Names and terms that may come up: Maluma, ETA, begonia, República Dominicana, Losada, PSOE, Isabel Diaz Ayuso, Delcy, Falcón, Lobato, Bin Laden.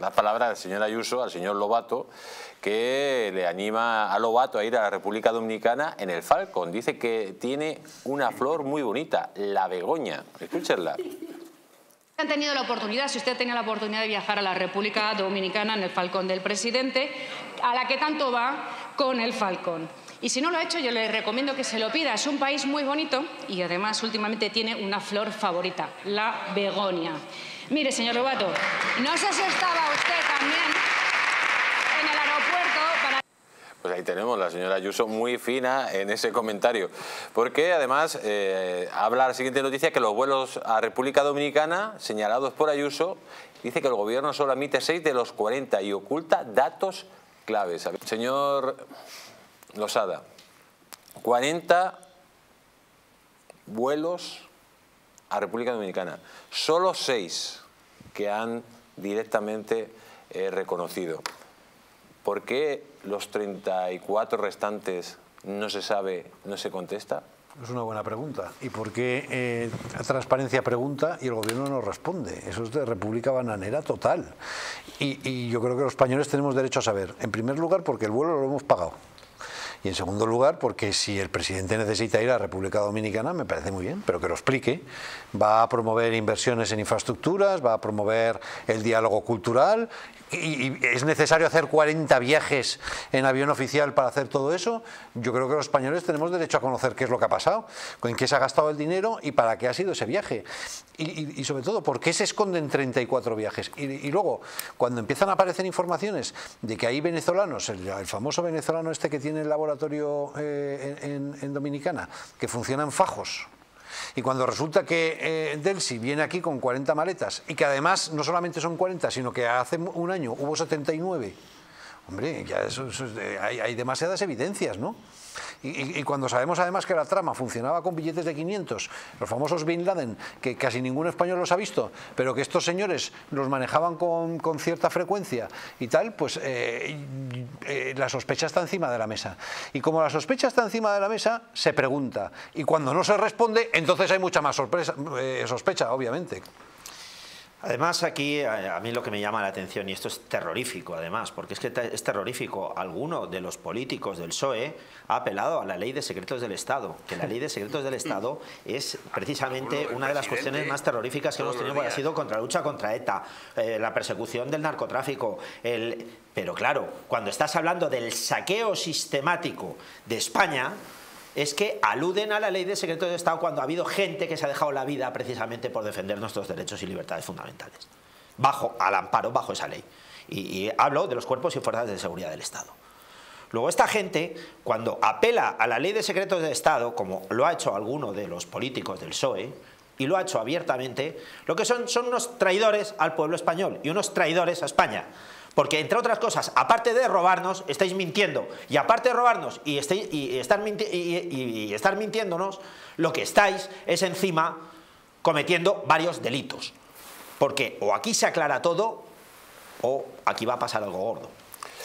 La palabra del señor Ayuso al señor Lobato, que le anima a Lobato a ir a la República Dominicana en el Falcón. Dice que tiene una flor muy bonita, la begonia. Escúchenla. Han tenido la oportunidad, si usted tenía la oportunidad de viajar a la República Dominicana en el Falcón del presidente, a la que tanto va con el Falcón. Y si no lo ha hecho, yo le recomiendo que se lo pida. Es un país muy bonito y además últimamente tiene una flor favorita, la begonia. Mire, señor Lobato, no sé si estaba usted también en el aeropuerto para... Pues ahí tenemos la señora Ayuso muy fina en ese comentario. Porque además habla la siguiente noticia, que los vuelos a República Dominicana señalados por Ayuso, dice que el gobierno solo admite 6 de los 40 y oculta datos claves. Señor Losada, 40 vuelos a República Dominicana, solo 6 que han directamente reconocido. ¿Por qué los 34 restantes no se sabe, no se contesta? Es una buena pregunta. ¿Y por qué Transparencia pregunta y el gobierno no responde? Eso es de república bananera total. Y yo creo que los españoles tenemos derecho a saber. En primer lugar, porque el vuelo lo hemos pagado. Y en segundo lugar, porque si el presidente necesita ir a la República Dominicana, me parece muy bien, pero que lo explique. Va a promover inversiones en infraestructuras, va a promover el diálogo cultural. ¿Y es necesario hacer 40 viajes en avión oficial para hacer todo eso? Yo creo que los españoles tenemos derecho a conocer qué es lo que ha pasado, en qué se ha gastado el dinero y para qué ha sido ese viaje. Y sobre todo, ¿por qué se esconden 34 viajes? Y luego, cuando empiezan a aparecer informaciones de que hay venezolanos, el famoso venezolano este que tiene el laboratorio en Dominicana, que funcionan fajos, y cuando resulta que Delcy viene aquí con 40 maletas y que además no solamente son 40, sino que hace un año hubo 79, hombre, ya hay demasiadas evidencias, ¿no? Y cuando sabemos además que la trama funcionaba con billetes de 500, los famosos Bin Laden, que casi ningún español los ha visto, pero que estos señores los manejaban con cierta frecuencia y tal, pues la sospecha está encima de la mesa. Y como la sospecha está encima de la mesa, se pregunta. Y cuando no se responde, entonces hay mucha más sospecha, obviamente. Además, aquí a mí lo que me llama la atención, y esto es terrorífico además, porque es que es terrorífico, alguno de los políticos del PSOE ha apelado a la ley de secretos del Estado, que la ley de secretos del Estado es precisamente una de las cuestiones más terroríficas que hemos tenido, que ha sido contra la lucha contra ETA, la persecución del narcotráfico, pero claro, cuando estás hablando del saqueo sistemático de España, es que aluden a la ley de secretos de Estado cuando ha habido gente que se ha dejado la vida precisamente por defender nuestros derechos y libertades fundamentales, al amparo, bajo esa ley. Y hablo de los cuerpos y fuerzas de seguridad del Estado. Luego esta gente, cuando apela a la ley de secretos de Estado, como lo ha hecho alguno de los políticos del PSOE, y lo ha hecho abiertamente, lo que son unos traidores al pueblo español y unos traidores a España. Porque, entre otras cosas, aparte de robarnos, estáis mintiendo. Y aparte de robarnos y estar mintiéndonos, lo que estáis es encima cometiendo varios delitos. Porque o aquí se aclara todo o aquí va a pasar algo gordo.